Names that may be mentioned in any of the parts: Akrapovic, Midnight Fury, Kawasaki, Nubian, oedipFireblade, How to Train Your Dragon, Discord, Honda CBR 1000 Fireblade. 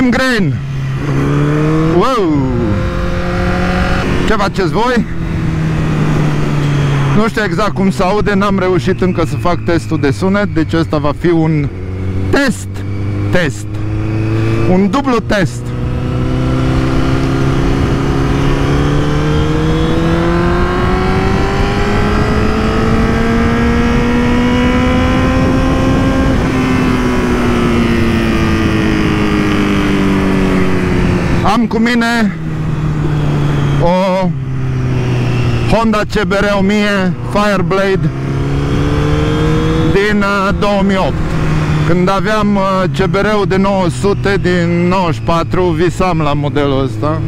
Extrem green. Wow! Ce faceți voi? Nu știu exact cum se aude, n-am reușit încă să fac testul de sunet, deci ăsta va fi un test. Un dublu test. Am cu mine o Honda CBR 1000 Fireblade din 2008. Când aveam CBR-ul de 900 din 94, visam la modelul ăsta,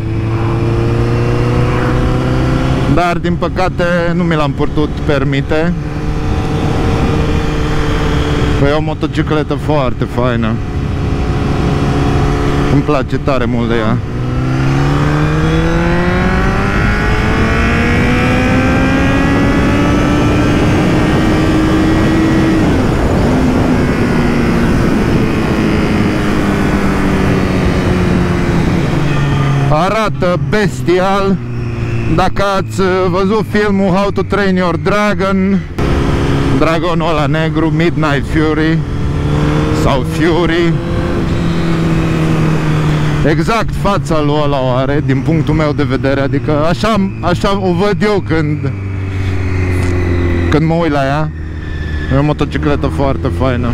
dar din păcate nu mi l-am putut permite. Păi e o motocicletă foarte faină, îmi place tare mult de ea. Arată bestial. Dacă ați văzut filmul How to Train Your Dragon, dragonul ăla negru, Midnight Fury sau Fury, exact fața lui ăla o are, din punctul meu de vedere. Adică așa o văd eu când mă uit la ea. E o motocicletă foarte faină.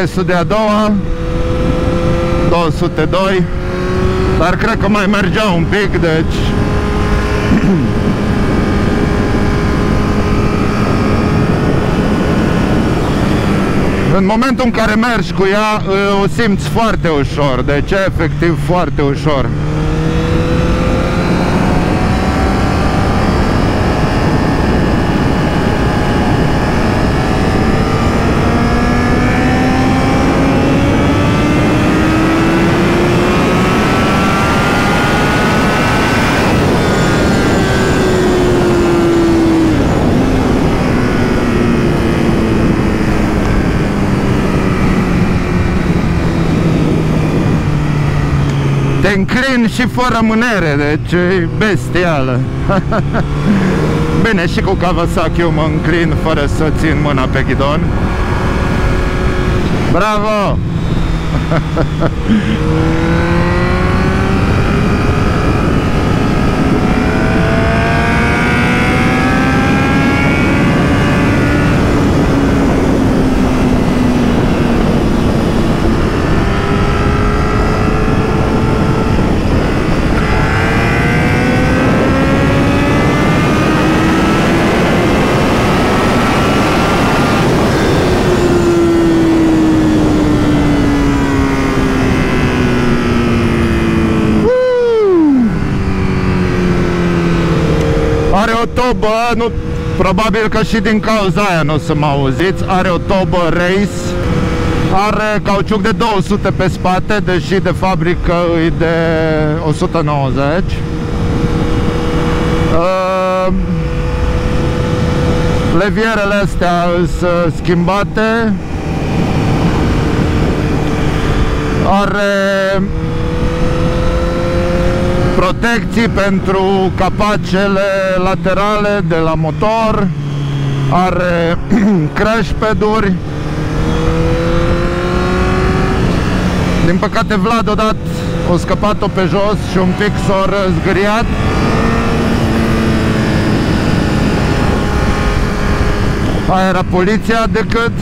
Testul de a doua, 202, dar cred că mai mergea un pic, deci... În momentul în care mergi cu ea, o simți foarte ușor, deci efectiv foarte ușor. Înclin și fără mânere, deci e bestială. Bine, și cu Kawasaki eu mă înclin fără să țin mâna pe ghidon. Bravo! Tobă, nu, probabil că și din cauza aia nu o să mă auziți. Are o tobă race, are cauciuc de 200 pe spate, deși de fabrică e de 190. Levierele astea sunt schimbate. Are protecții pentru capacele laterale de la motor, are crash pad-uri. Din păcate Vlad odată a scăpat-o pe jos și un pic s-a răzgâriat. Aia era poliția decât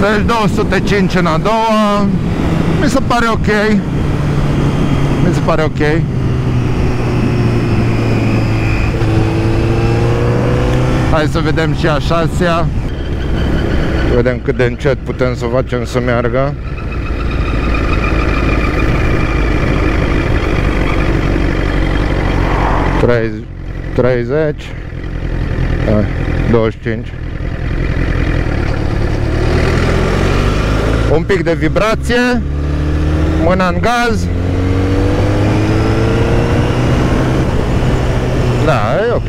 Deci 205 în a doua. Mi se pare ok. Mi se pare ok. Hai să vedem și a șasea. Vedem cât de încet putem să o facem să meargă. Treizeci. 25. Un pic de vibrație. Mâna în gaz. Da, e ok.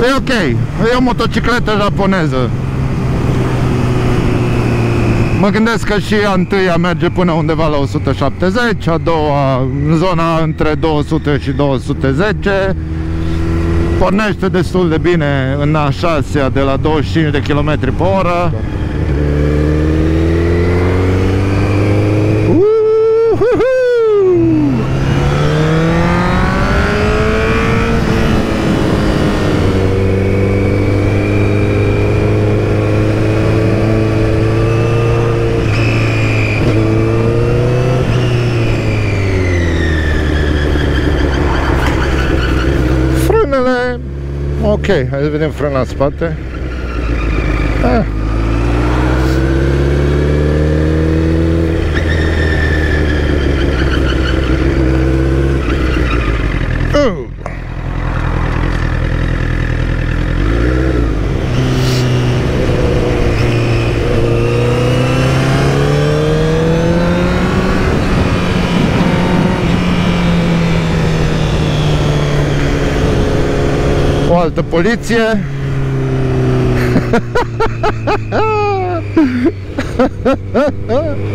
E ok, e o motocicletă japoneză. Mă gândesc că și a întâia merge până undeva la 170, a doua în zona între 200 și 210. Pornește destul de bine în a șasea de la 25 de km pe oră. Ok, hai să vedem frâna în spate. Altă poliție.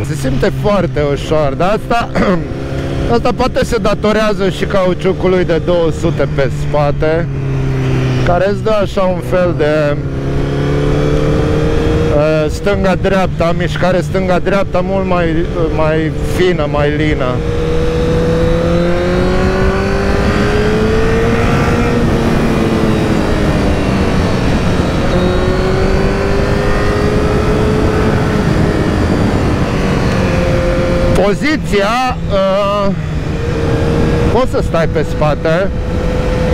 Se simte foarte ușor, dar asta poate se datorează și cauciucului de 200 pe spate, care îți dă așa un fel de stânga-dreapta, mișcare stânga-dreapta mult mai fină, mai lină. Poziția, poți să stai pe spate,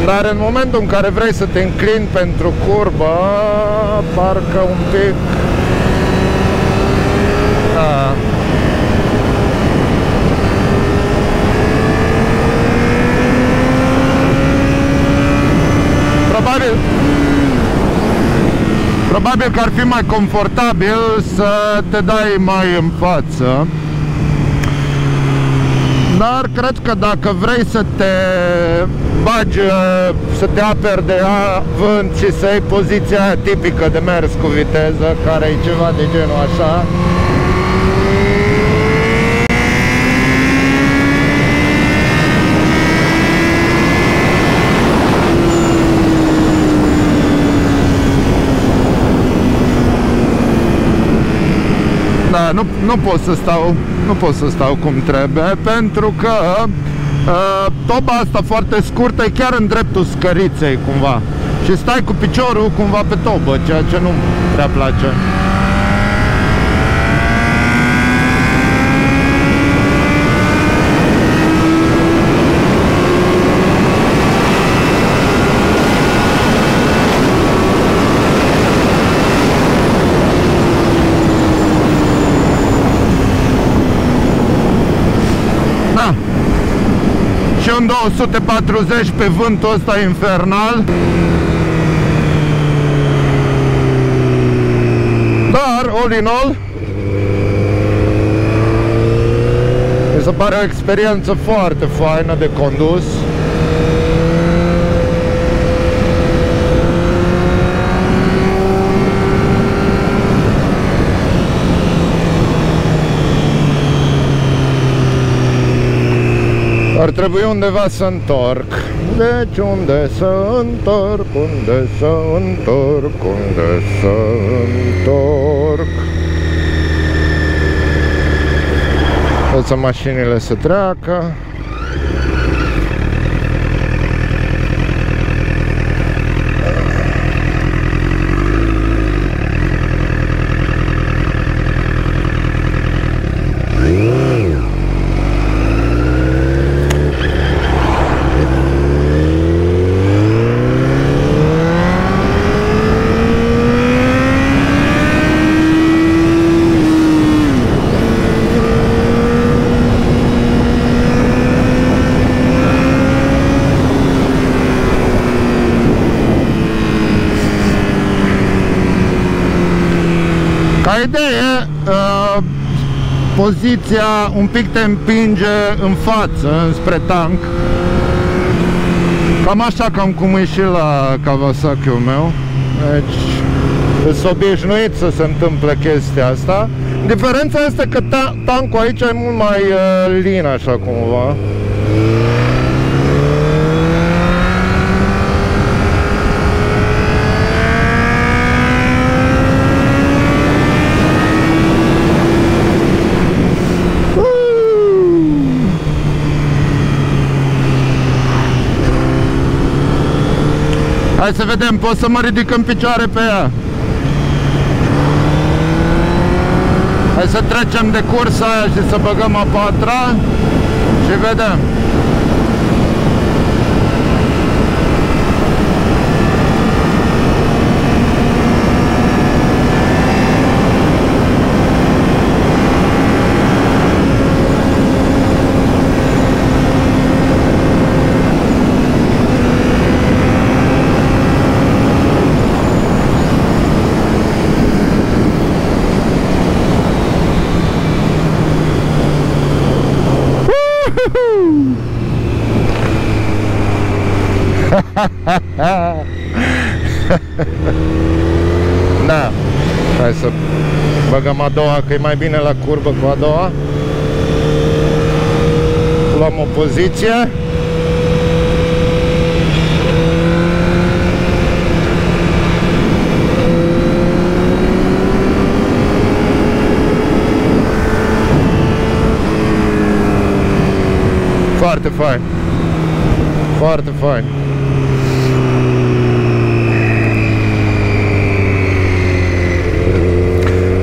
dar în momentul în care vrei să te înclini pentru curbă, parcă un pic... Da. Probabil că ar fi mai confortabil să te dai mai în față. Dar cred că dacă vrei să te bagi, să te aperi de avânt și să iei poziția aia tipică de mers cu viteză, care e ceva de genul așa. Da, nu pot să stau. Nu pot să stau cum trebuie, pentru că toba asta foarte scurtă e chiar în dreptul scăriței cumva și stai cu piciorul cumva pe tobă, ceea ce nu prea place. În 240 pe vântul ăsta infernal. Dar, all in all, mi se pare o experiență foarte faină de condus. Ar trebui undeva să întorc. Deci unde să întorc, unde să întorc, unde să întorc. Lăsăm mașinile să treacă. Ideea, poziția un pic te împinge în față, spre tank. Cam așa, cam cum e și la Kawasaki-ul meu. Deci, sunt obișnuit să se întâmple chestia asta. Diferența este că tankul aici e mult mai lin, așa cumva. Hai să vedem, pot să mă ridic în picioare pe ea. Hai să trecem de cursa aia și să băgăm a patra și vedem. Da, hai să băgăm a doua, că e mai bine la curbă cu a doua. Luăm o poziție. Foarte fain. Foarte fain.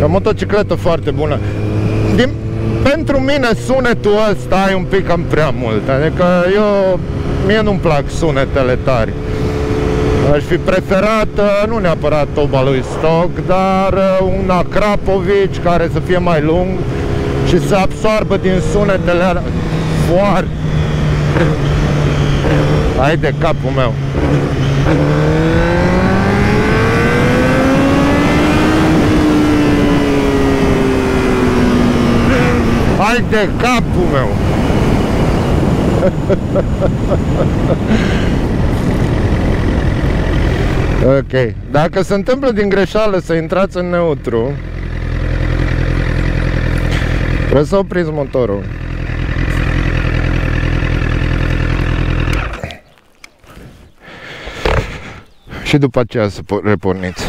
E o motocicletă foarte bună. Pentru mine sunetul ăsta e un pic cam prea mult. Adică mie nu-mi plac sunetele tari. Aș fi preferat, nu neapărat toba lui stock, dar un Akrapovic care să fie mai lung și să absoarbă din sunetele alea. Foarte. Hai de capul meu. Hai de capul meu. Ok, dacă se întâmplă din greșeală să intrați în neutru, trebuie să opriți motorul. Și după aceea să reporniți.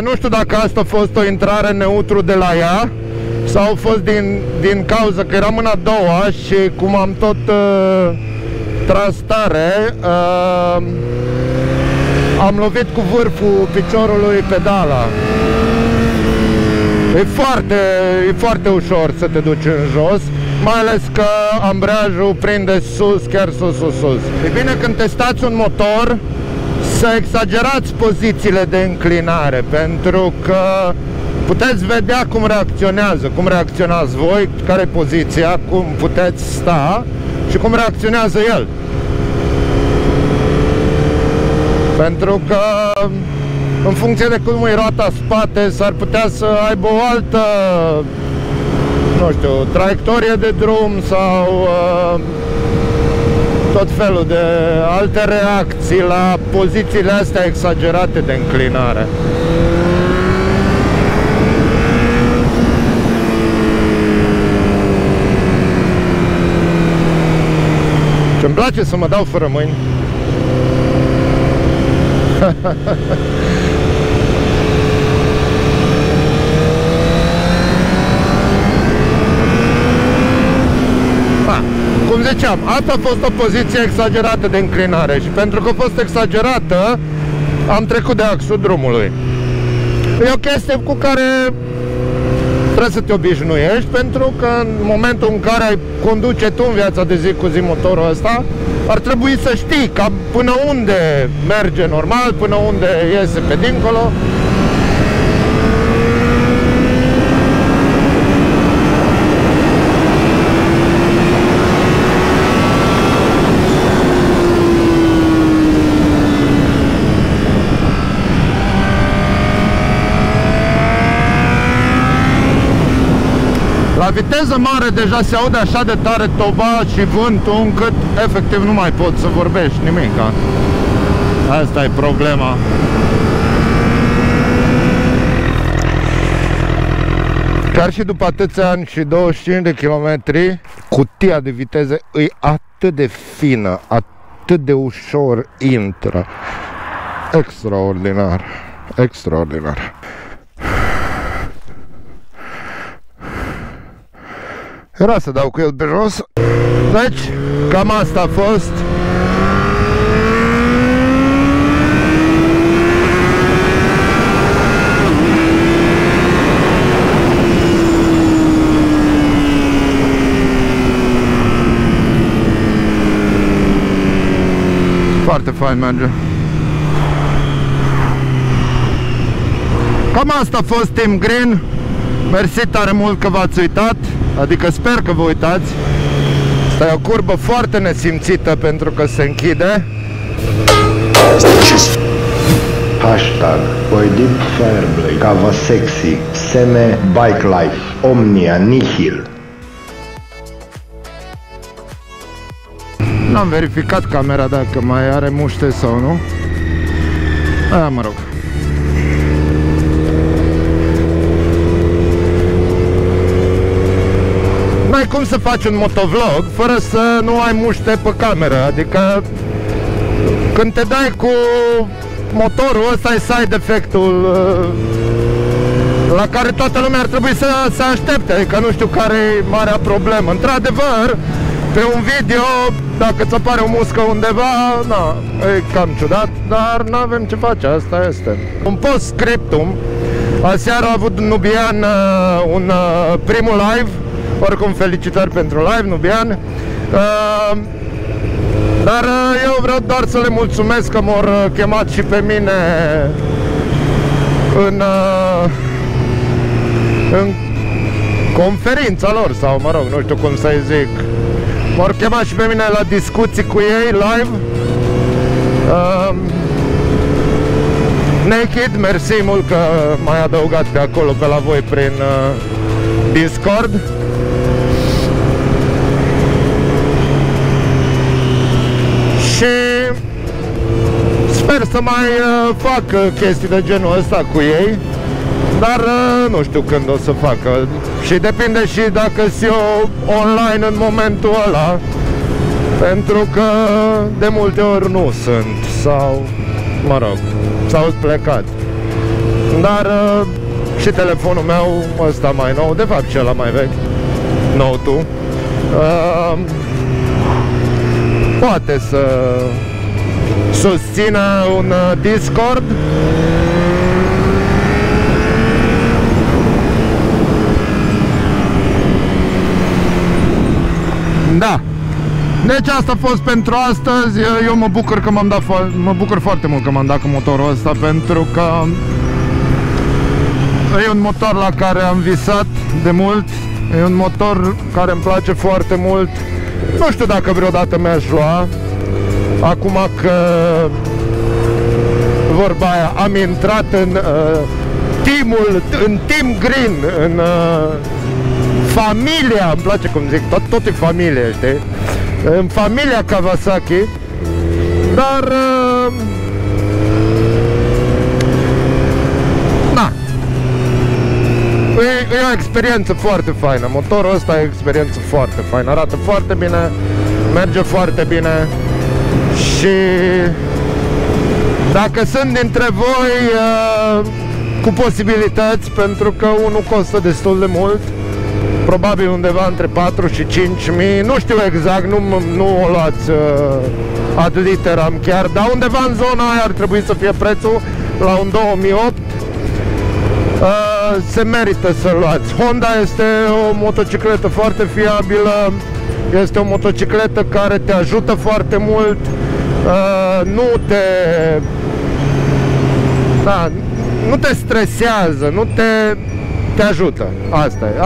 Nu știu dacă asta a fost o intrare neutru de la ea sau a fost din cauza că eram în a doua și cum am tot tras tare, am lovit cu vârful piciorului pedala. E foarte ușor să te duci în jos, mai ales că ambreiajul prinde sus, chiar sus. E bine când testați un motor să exagerați pozițiile de înclinare, pentru că puteți vedea cum reacționează, cum reacționați voi, care e poziția, cum puteți sta și cum reacționează el. Pentru că în funcție de cum e roata spate, s-ar putea să aibă o altă, nu știu, traiectorie de drum sau tot felul de alte reacții la pozițiile astea exagerate de înclinare. Și Îmi place să mă dau fără mâini. Cum ziceam, asta a fost o poziție exagerată de înclinare și pentru că a fost exagerată, am trecut de axul drumului. E o chestie cu care trebuie să te obișnuiești, pentru că în momentul în care ai conduce tu în viața de zi cu zi motorul ăsta, ar trebui să știi ca până unde merge normal, până unde iese pe dincolo. La viteză mare deja se aude așa de tare toba și vântul, încât efectiv nu mai poți să vorbești nimica. Asta e problema. Chiar și după atâția ani și 25 de kilometri, cutia de viteză e atât de fină, atât de ușor intră. Extraordinar, extraordinar. Era să dau cu el pe jos. Deci, cam asta a fost. Foarte fain merge. Cam asta a fost Team Green. Mersi tare mult că v-ați uitat. Adică sper că vă uitați. Asta e o curbă foarte nesimțită pentru că se închide. #oedipFireblade, Kawasaki, Seme, Bike Life, Omnia, Nihil. N-am verificat camera dacă mai are muște sau nu. Aia, mă rog. N-ai cum să faci un motovlog fără să nu ai muște pe cameră, adică când te dai cu motorul ăsta e side effect-ul la care toată lumea ar trebui să se aștepte, adică nu știu care e marea problemă. Într-adevăr, pe un video, dacă îți apare o muscă undeva, na, e cam ciudat, dar n-avem ce face, asta este. Un post-scriptum, aseară a avut Nubian un primul live. Oricum, felicitări pentru live, Nubian. Dar eu vreau doar să le mulțumesc că m-au chemat și pe mine în conferința lor, sau mă rog, nu știu cum să-i zic. M-au chemat și pe mine la discuții cu ei, live. Naked, mersi mult că m-ai adăugat pe acolo, pe la voi, prin Discord. Și sper să mai fac chestii de genul ăsta cu ei, dar nu știu când o să fac. Și depinde și dacă sunt eu online în momentul ăla, pentru că de multe ori nu sunt, sau mă rog, s-au plecat. Dar și telefonul meu ăsta mai nou, de fapt cel mai vechi, Note-ul, poate să susțină un Discord. Da. Deci asta a fost pentru astăzi. Eu mă bucur că m-am dat, mă bucur foarte mult că m-am dat cu motorul ăsta, pentru că e un motor la care am visat de mult. E un motor care îmi place foarte mult. Nu știu dacă vreodată mi-aș lua. Acum că, vorba aia, am intrat în Team Green, în familia, îmi place cum zic, tot e familie, știi? În familia Kawasaki. Dar e o experiență foarte faină, motorul ăsta e o experiență foarte faină, arată foarte bine, merge foarte bine. Și dacă sunt dintre voi cu posibilități, pentru că unul costă destul de mult, probabil undeva între 4 și 5.000, nu știu exact, nu o luați ad literam chiar, dar undeva în zona aia ar trebui să fie prețul, la un 2008. Se merită să luați. Honda este o motocicletă foarte fiabilă, este o motocicletă care te ajută foarte mult, nu te stresează, te ajută. Asta e,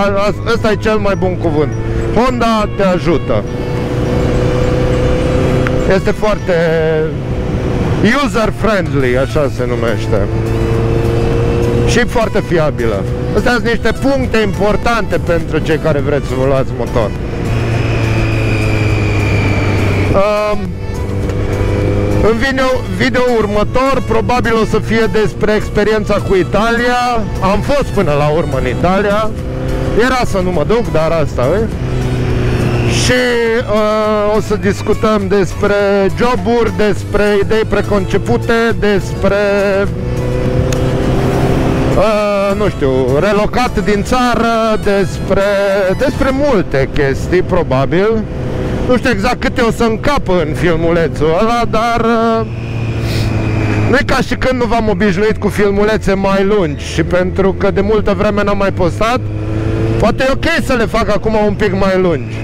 ăsta e cel mai bun cuvânt. Honda te ajută. Este foarte user friendly, așa se numește. Și foarte fiabilă. Astea sunt niște puncte importante pentru cei care vreți să vă luați motor. În video următor probabil o să fie despre experiența cu Italia. Am fost până la urmă în Italia. Era să nu mă duc, dar asta e. Și o să discutăm despre joburi, despre idei preconcepute, despre nu știu, relocat din țară, despre multe chestii, probabil. Nu știu exact câte o să încapă în filmulețul ăla, dar nu e ca și când nu v-am obișnuit cu filmulețe mai lungi și pentru că de multă vreme n-am mai postat, poate e ok să le fac acum un pic mai lungi.